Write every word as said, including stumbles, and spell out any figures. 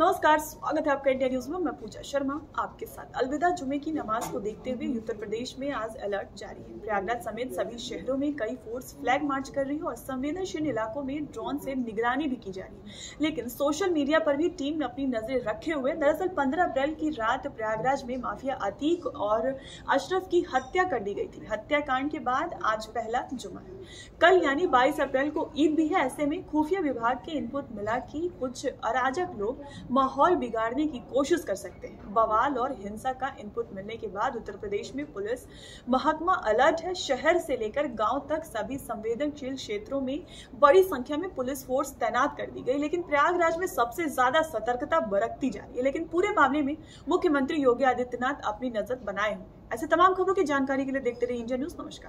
नमस्कार, स्वागत है आपका इंडिया न्यूज में। मैं पूजा शर्मा आपके साथ। अलविदा जुमे की नमाज को देखते हुए उत्तर प्रदेश में आज अलर्ट जारी है। प्रयागराज समेत सभी शहरों में कई फोर्स फ्लैग मार्च कर रही है और संवेदनशील इलाकों में ड्रोन से निगरानी भी की जा रही है। लेकिन सोशल मीडिया पर भी टीम ने अपनी नजर रखे हुए। दरअसल पंद्रह अप्रैल की रात प्रयागराज में माफिया अतीक और अशरफ की हत्या कर दी गई थी। हत्याकांड के बाद आज पहला जुमा है। कल यानी बाईस अप्रैल को ईद भी है। ऐसे में खुफिया विभाग के इनपुट मिला कि कुछ अराजक लोग माहौल बिगाड़ने की कोशिश कर सकते हैं। बवाल और हिंसा का इनपुट मिलने के बाद उत्तर प्रदेश में पुलिस महकमा अलर्ट है। शहर से लेकर गांव तक सभी संवेदनशील क्षेत्रों में बड़ी संख्या में पुलिस फोर्स तैनात कर दी गई। लेकिन प्रयागराज में सबसे ज्यादा सतर्कता बरतती जा रही है। लेकिन पूरे मामले में मुख्यमंत्री योगी आदित्यनाथ अपनी नजर बनाए हुए। ऐसे तमाम खबरों की जानकारी के लिए देखते रहिए इंडिया न्यूज। नमस्कार।